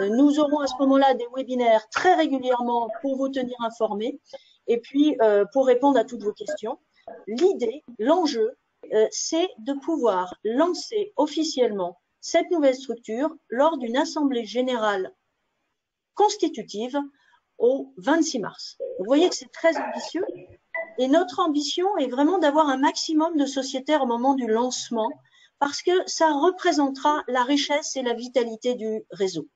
Nous aurons à ce moment-là des webinaires très régulièrement pour vous tenir informés et puis pour répondre à toutes vos questions. L'idée, l'enjeu, c'est de pouvoir lancer officiellement cette nouvelle structure lors d'une assemblée générale constitutive au 26 mars. Vous voyez que c'est très ambitieux. Et notre ambition est vraiment d'avoir un maximum de sociétaires au moment du lancement parce que ça représentera la richesse et la vitalité du réseau.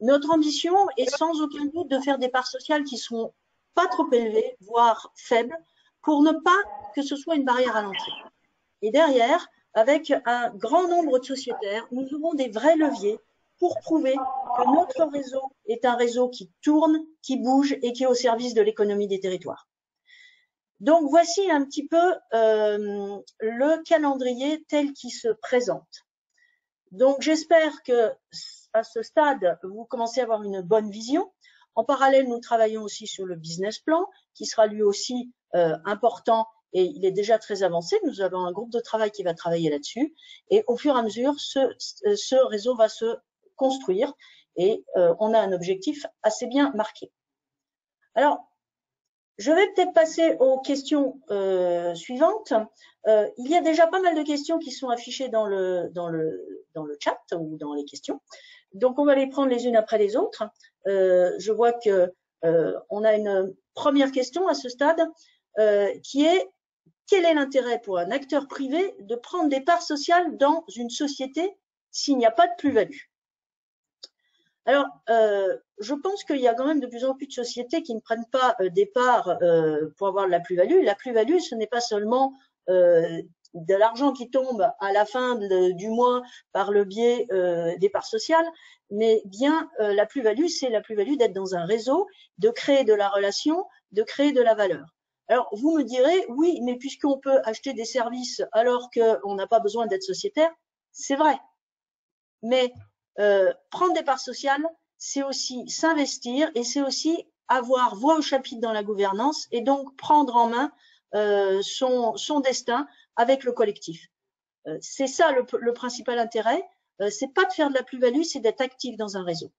Notre ambition est sans aucun doute de faire des parts sociales qui ne sont pas trop élevées, voire faibles, pour ne pas que ce soit une barrière à l'entrée. Et derrière, avec un grand nombre de sociétaires, nous aurons des vrais leviers pour prouver que notre réseau est un réseau qui tourne, qui bouge et qui est au service de l'économie des territoires. Donc voici un petit peu le calendrier tel qu'il se présente. Donc j'espère que à ce stade, vous commencez à avoir une bonne vision. En parallèle, nous travaillons aussi sur le business plan qui sera lui aussi important et il est déjà très avancé. Nous avons un groupe de travail qui va travailler là-dessus et au fur et à mesure, ce réseau va se construire et on a un objectif assez bien marqué. Alors, je vais peut-être passer aux questions suivantes. Il y a déjà pas mal de questions qui sont affichées dans le chat ou dans les questions. Donc, on va les prendre les unes après les autres. Je vois que on a une première question à ce stade qui est « Quel est l'intérêt pour un acteur privé de prendre des parts sociales dans une société s'il n'y a pas de plus-value ?» Alors, je pense qu'il y a quand même de plus en plus de sociétés qui ne prennent pas des parts pour avoir de la plus-value. La plus-value, ce n'est pas seulement de l'argent qui tombe à la fin du mois par le biais des parts sociales, mais bien la plus-value, c'est la plus-value d'être dans un réseau, de créer de la relation, de créer de la valeur. Alors, vous me direz, oui, mais puisqu'on peut acheter des services alors qu'on n'a pas besoin d'être sociétaire, c'est vrai. Mais… prendre des parts sociales, c'est aussi s'investir et c'est aussi avoir voix au chapitre dans la gouvernance et donc prendre en main son destin avec le collectif. C'est ça le principal intérêt. C'est pas de faire de la plus-value, c'est d'être actif dans un réseau.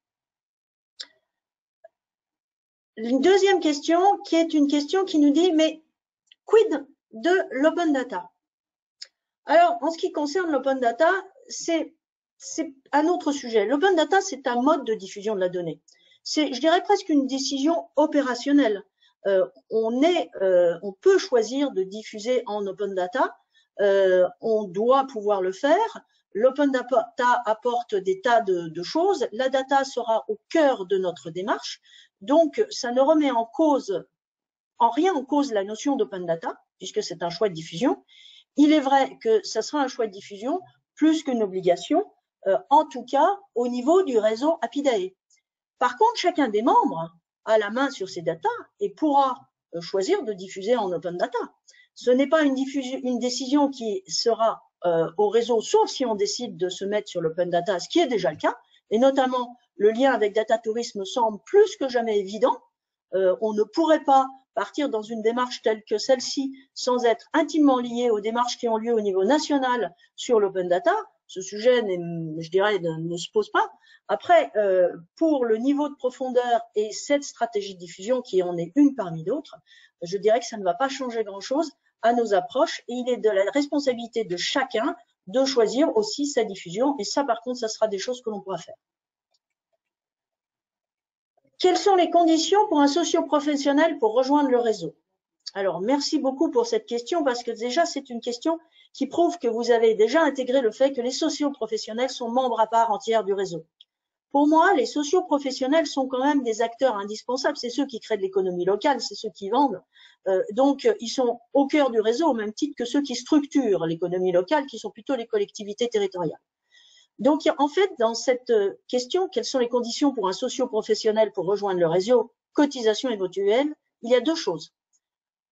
Une deuxième question qui est une question qui nous dit « Mais quid de l'open data ?» Alors, en ce qui concerne l'open data, c'est un autre sujet. L'open data, c'est un mode de diffusion de la donnée. C'est, je dirais, presque une décision opérationnelle. On peut choisir de diffuser en open data. On doit pouvoir le faire. L'open data apporte des tas de choses. La data sera au cœur de notre démarche. Donc, ça ne remet en rien en cause la notion d'open data, puisque c'est un choix de diffusion. Il est vrai que ça sera un choix de diffusion plus qu'une obligation. En tout cas au niveau du réseau Apidae. Par contre, chacun des membres a la main sur ces datas et pourra choisir de diffuser en open data. Ce n'est pas une décision qui sera au réseau, sauf si on décide de se mettre sur l'open data, ce qui est déjà le cas, et notamment le lien avec Data Tourisme semble plus que jamais évident. On ne pourrait pas partir dans une démarche telle que celle-ci sans être intimement lié aux démarches qui ont lieu au niveau national sur l'open data. Ce sujet, je dirais, ne se pose pas. Après, pour le niveau de profondeur et cette stratégie de diffusion qui en est une parmi d'autres, je dirais que ça ne va pas changer grand-chose à nos approches. Et il est de la responsabilité de chacun de choisir aussi sa diffusion. Et ça, par contre, ça sera des choses que l'on pourra faire. Quelles sont les conditions pour un socio-professionnel pour rejoindre le réseau? Alors, merci beaucoup pour cette question parce que déjà, c'est une question qui prouve que vous avez déjà intégré le fait que les socioprofessionnels sont membres à part entière du réseau. Pour moi, les socioprofessionnels sont quand même des acteurs indispensables. C'est ceux qui créent de l'économie locale, c'est ceux qui vendent. Donc, ils sont au cœur du réseau, au même titre que ceux qui structurent l'économie locale, qui sont plutôt les collectivités territoriales. Donc, en fait, dans cette question, quelles sont les conditions pour un socioprofessionnel pour rejoindre le réseau, cotisation et mutuelle, il y a deux choses.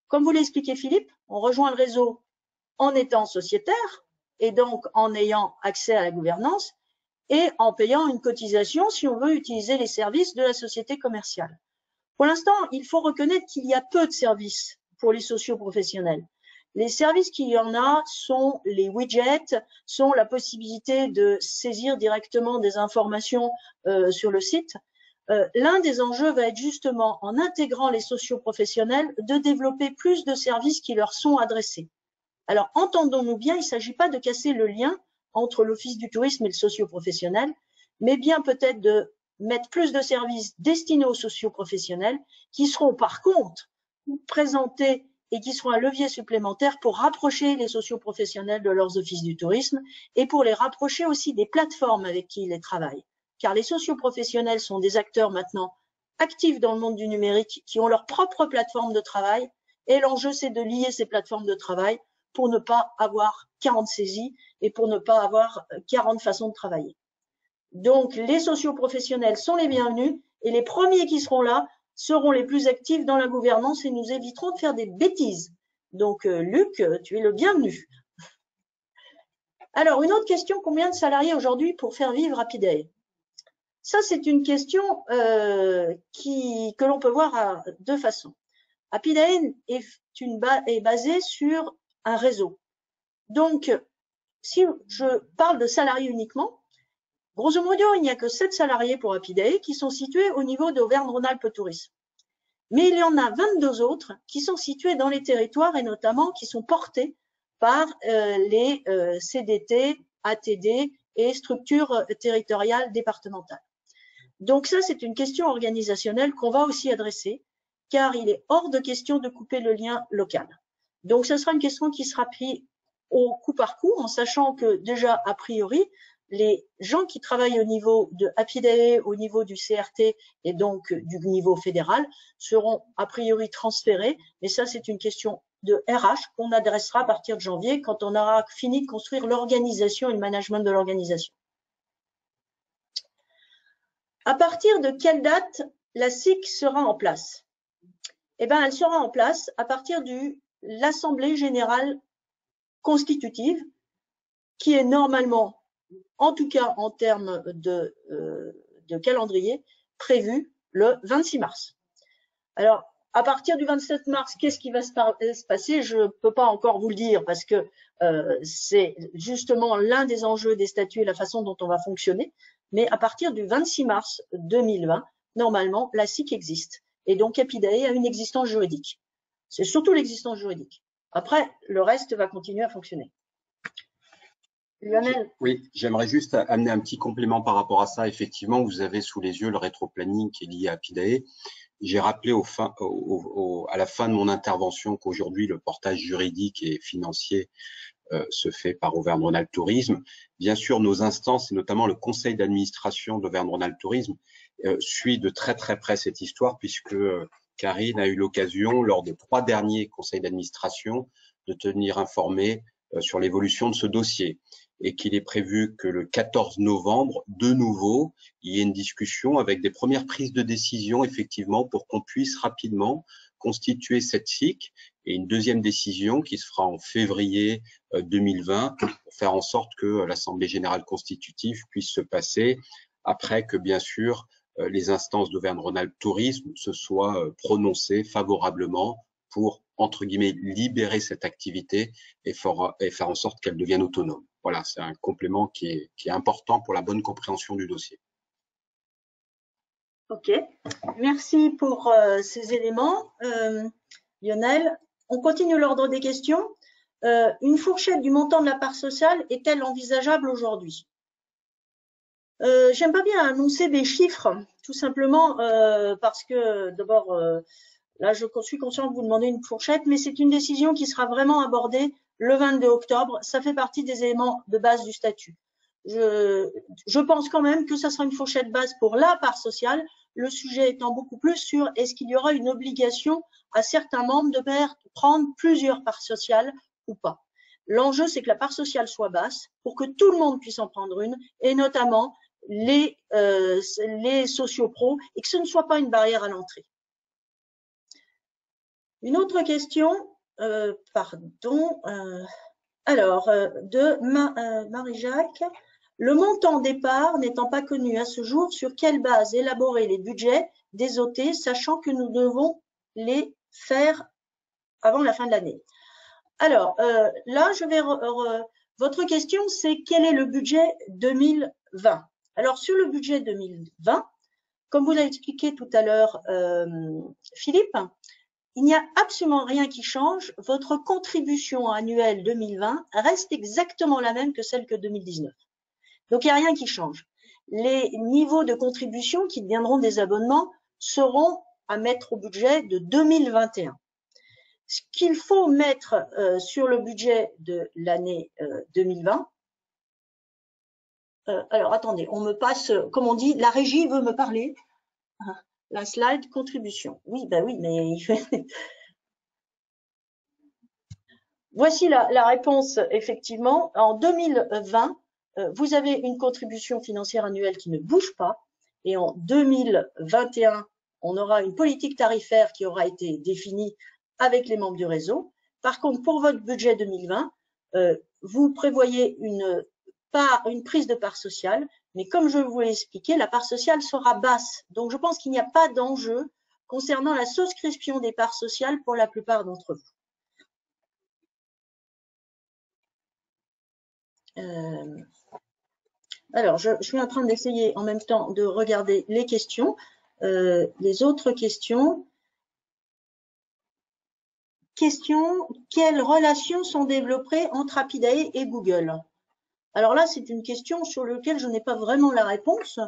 Comme vous l'expliquez, Philippe, on rejoint le réseau en étant sociétaire et donc en ayant accès à la gouvernance et en payant une cotisation si on veut utiliser les services de la société commerciale. Pour l'instant, il faut reconnaître qu'il y a peu de services pour les socioprofessionnels. Les services qu'il y en a sont les widgets, sont la possibilité de saisir directement des informations sur le site. L'un des enjeux va être justement, en intégrant les socioprofessionnels, de développer plus de services qui leur sont adressés. Alors, entendons-nous bien, il ne s'agit pas de casser le lien entre l'Office du tourisme et le socio-professionnel, mais bien peut-être de mettre plus de services destinés aux socio-professionnels qui seront par contre présentés et qui soit un levier supplémentaire pour rapprocher les socioprofessionnels de leurs offices du tourisme et pour les rapprocher aussi des plateformes avec qui ils travaillent. Car les socioprofessionnels sont des acteurs maintenant actifs dans le monde du numérique qui ont leur propre plateforme de travail et l'enjeu c'est de lier ces plateformes de travail pour ne pas avoir 40 saisies et pour ne pas avoir 40 façons de travailler. Donc les socioprofessionnels sont les bienvenus et les premiers qui seront là seront les plus actifs dans la gouvernance et nous éviterons de faire des bêtises. Donc Luc, tu es le bienvenu. Alors une autre question, combien de salariés aujourd'hui pour faire vivre Apidae? Ça c'est une question que l'on peut voir à deux façons. Apidae est basée sur un réseau. Donc si je parle de salariés uniquement, grosso modo, il n'y a que 7 salariés pour Apidae qui sont situés au niveau d'Auvergne-Rhône-Alpes Tourisme. Mais il y en a 22 autres qui sont situés dans les territoires et notamment qui sont portés par les CDT, ATD et structures territoriales départementales. Donc ça, c'est une question organisationnelle qu'on va aussi adresser car il est hors de question de couper le lien local. Donc ce sera une question qui sera prise au coup par coup en sachant que déjà, a priori, les gens qui travaillent au niveau de Apidae, au niveau du CRT et donc du niveau fédéral seront a priori transférés. Mais ça, c'est une question de RH qu'on adressera à partir de janvier quand on aura fini de construire l'organisation et le management de l'organisation. À partir de quelle date la SIC sera en place? Eh bien, elle sera en place à partir de l'Assemblée générale constitutive qui est normalement, en tout cas en termes de calendrier, prévu le 26 mars. Alors, à partir du 27 mars, qu'est-ce qui va se passer? Je ne peux pas encore vous le dire parce que c'est justement l'un des enjeux des statuts et la façon dont on va fonctionner. Mais à partir du 26 mars 2020, normalement, la SIC existe. Et donc, Apidae a une existence juridique. C'est surtout l'existence juridique. Après, le reste va continuer à fonctionner. Lionel. Oui, j'aimerais juste amener un petit complément par rapport à ça. Effectivement, vous avez sous les yeux le rétro-planning qui est lié à Apidae. J'ai rappelé à la fin de mon intervention qu'aujourd'hui, le portage juridique et financier se fait par Auvergne-Rhône-Alpes Tourisme. Bien sûr, nos instances, et notamment le conseil d'administration d'Auvergne-Rhône-Alpes Tourisme, suit de très près cette histoire puisque Karine a eu l'occasion, lors des 3 derniers conseils d'administration, de tenir informé sur l'évolution de ce dossier. Et qu'il est prévu que le 14 novembre, de nouveau, il y ait une discussion avec des premières prises de décision, effectivement, pour qu'on puisse rapidement constituer cette SIC et une deuxième décision qui se fera en février 2020 pour faire en sorte que l'Assemblée générale constitutive puisse se passer après que, bien sûr, les instances d'Auvergne-Rhône-Alpes Tourisme se soient prononcées favorablement pour, entre guillemets, libérer cette activité et faire en sorte qu'elle devienne autonome. Voilà, c'est un complément qui est important pour la bonne compréhension du dossier. Ok, merci pour ces éléments. Lionel, on continue l'ordre des questions. Une fourchette du montant de la part sociale est-elle envisageable aujourd'hui? J'aime pas bien annoncer des chiffres, tout simplement parce que d'abord… Là, je suis conscient que vous demandez une fourchette, mais c'est une décision qui sera vraiment abordée le 22 octobre. Ça fait partie des éléments de base du statut. Je pense quand même que ça sera une fourchette base pour la part sociale, le sujet étant beaucoup plus sur est-ce qu'il y aura une obligation à certains membres de prendre plusieurs parts sociales ou pas. L'enjeu, c'est que la part sociale soit basse pour que tout le monde puisse en prendre une, et notamment les sociopros, et que ce ne soit pas une barrière à l'entrée. Une autre question, de Marie-Jacques. Le montant des parts n'étant pas connu à ce jour, sur quelle base élaborer les budgets des OT, sachant que nous devons les faire avant la fin de l'année? Alors, là, votre question, c'est quel est le budget 2020? Alors, sur le budget 2020, comme vous l'a expliqué tout à l'heure, Philippe, il n'y a absolument rien qui change. Votre contribution annuelle 2020 reste exactement la même que celle que 2019. Donc, il n'y a rien qui change. Les niveaux de contribution qui deviendront des abonnements seront à mettre au budget de 2021. ce qu'il faut mettre sur le budget de l'année 2020. Alors, attendez, on me passe, comme on dit, la régie veut me parler. La slide contribution. Oui, ben oui, mais... Voici la réponse, effectivement. En 2020, vous avez une contribution financière annuelle qui ne bouge pas. Et en 2021, on aura une politique tarifaire qui aura été définie avec les membres du réseau. Par contre, pour votre budget 2020, vous prévoyez une prise de part sociale, mais comme je vous l'ai expliqué, la part sociale sera basse. Donc, je pense qu'il n'y a pas d'enjeu concernant la souscription des parts sociales pour la plupart d'entre vous. Alors, je suis en train d'essayer en même temps de regarder les questions, les autres questions. Question, quelles relations sont développées entre Apidae et Google? Alors là, c'est une question sur laquelle je n'ai pas vraiment la réponse.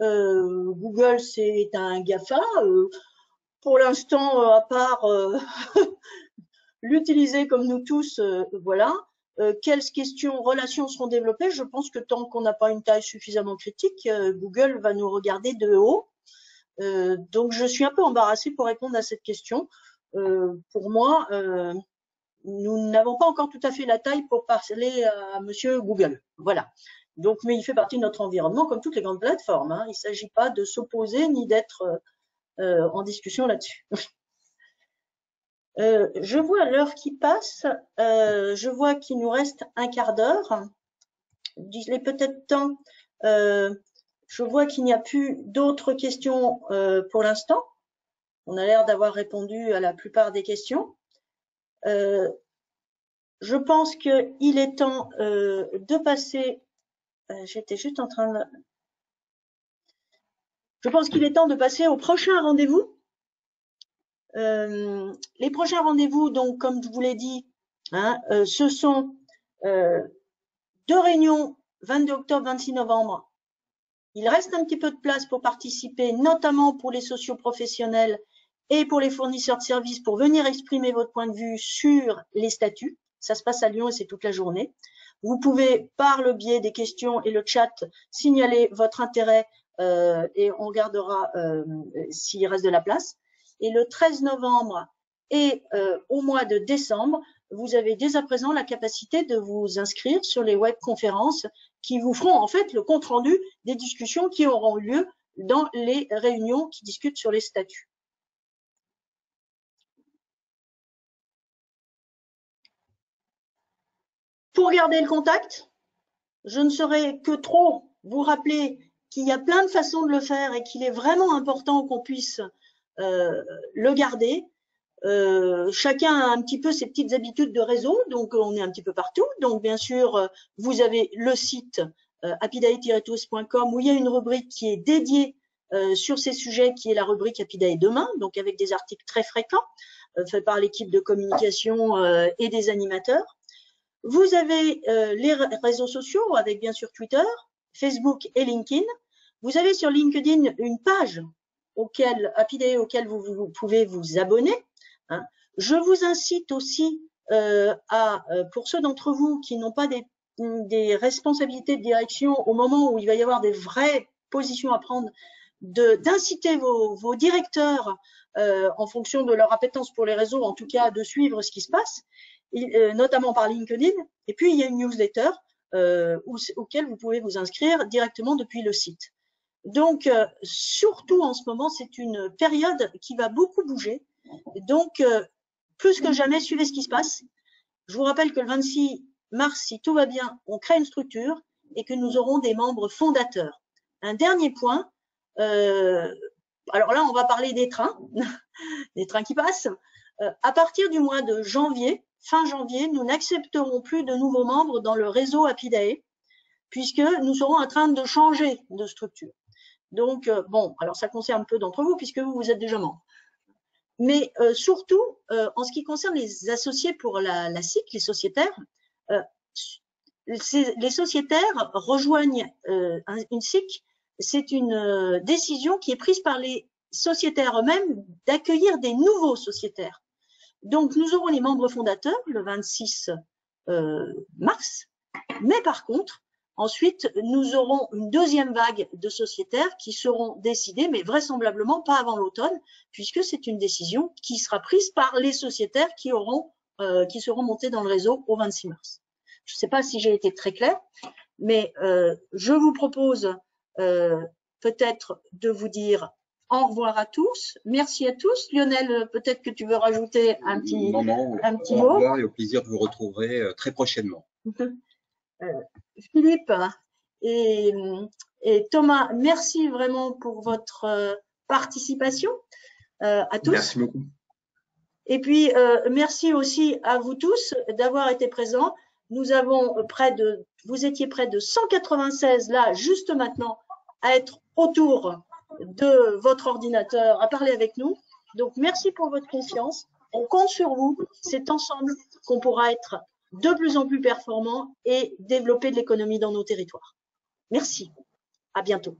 Google, c'est un GAFA. Pour l'instant, à part l'utiliser comme nous tous, voilà. Quelles questions, relations seront développées? Je pense que tant qu'on n'a pas une taille suffisamment critique, Google va nous regarder de haut. Donc, je suis un peu embarrassée pour répondre à cette question. Pour moi... nous n'avons pas encore tout à fait la taille pour parler à monsieur Google. Voilà. Donc, mais il fait partie de notre environnement comme toutes les grandes plateformes. Hein. Il ne s'agit pas de s'opposer ni d'être en discussion là-dessus. Je vois l'heure qui passe. Je vois qu'il nous reste un quart d'heure. Il est peut-être temps. Je vois qu'il n'y a plus d'autres questions pour l'instant. On a l'air d'avoir répondu à la plupart des questions. Je pense qu'il est temps de passer. J'étais juste en train de. Je pense qu'il est temps de passer au prochain rendez-vous. Les prochains rendez-vous, donc, comme je vous l'ai dit, hein, ce sont deux réunions, 22 octobre, 26 novembre. Il reste un petit peu de place pour participer, notamment pour les socioprofessionnels et pour les fournisseurs de services, pour venir exprimer votre point de vue sur les statuts. Ça se passe à Lyon et c'est toute la journée. Vous pouvez, par le biais des questions et le chat, signaler votre intérêt et on regardera s'il reste de la place. Et le 13 novembre et au mois de décembre, vous avez dès à présent la capacité de vous inscrire sur les webconférences qui vous feront en fait le compte-rendu des discussions qui auront lieu dans les réunions qui discutent sur les statuts. Pour garder le contact, je ne saurais que trop vous rappeler qu'il y a plein de façons de le faire et qu'il est vraiment important qu'on puisse le garder. Chacun a un petit peu ses petites habitudes de réseau, donc on est un petit peu partout. Donc bien sûr, vous avez le site apidae-tous.com où il y a une rubrique qui est dédiée sur ces sujets qui est la rubrique Apidae demain, donc avec des articles très fréquents faits par l'équipe de communication et des animateurs. Vous avez les réseaux sociaux avec bien sûr Twitter, Facebook et LinkedIn. Vous avez sur LinkedIn une page Apidae auquel vous pouvez vous abonner. Hein. Je vous incite aussi pour ceux d'entre vous qui n'ont pas des responsabilités de direction au moment où il va y avoir des vraies positions à prendre, d'inciter vos directeurs en fonction de leur appétence pour les réseaux, en tout cas de suivre ce qui se passe. Notamment par LinkedIn, et puis il y a une newsletter auquel vous pouvez vous inscrire directement depuis le site. Donc, surtout en ce moment, c'est une période qui va beaucoup bouger. Donc, plus que jamais, suivez ce qui se passe. Je vous rappelle que le 26 mars, si tout va bien, on crée une structure et que nous aurons des membres fondateurs. Un dernier point, alors là, on va parler des trains, des trains qui passent. À partir du mois de janvier, fin janvier, nous n'accepterons plus de nouveaux membres dans le réseau Apidae, puisque nous serons en train de changer de structure. Donc, bon, alors ça concerne peu d'entre vous, puisque vous êtes déjà membre. Mais surtout, en ce qui concerne les associés pour la SIC, les sociétaires, les sociétaires rejoignent une SIC. C'est une décision qui est prise par les sociétaires eux-mêmes d'accueillir des nouveaux sociétaires. Donc, nous aurons les membres fondateurs le 26 mars, mais par contre, ensuite, nous aurons une deuxième vague de sociétaires qui seront décidés, mais vraisemblablement pas avant l'automne, puisque c'est une décision qui sera prise par les sociétaires qui seront montés dans le réseau au 26 mars. Je ne sais pas si j'ai été très claire, mais je vous propose peut-être de vous dire au revoir à tous. Merci à tous. Lionel, peut-être que tu veux rajouter un petit, mot. Au revoir et au plaisir de vous retrouver très prochainement. Philippe et Thomas, merci vraiment pour votre participation à tous. Merci beaucoup. Et puis, merci aussi à vous tous d'avoir été présents. Nous avons vous étiez près de 196 là, juste maintenant, à être autour de votre ordinateur, à parler avec nous. Donc, merci pour votre confiance. On compte sur vous. C'est ensemble qu'on pourra être de plus en plus performants et développer de l'économie dans nos territoires. Merci. À bientôt.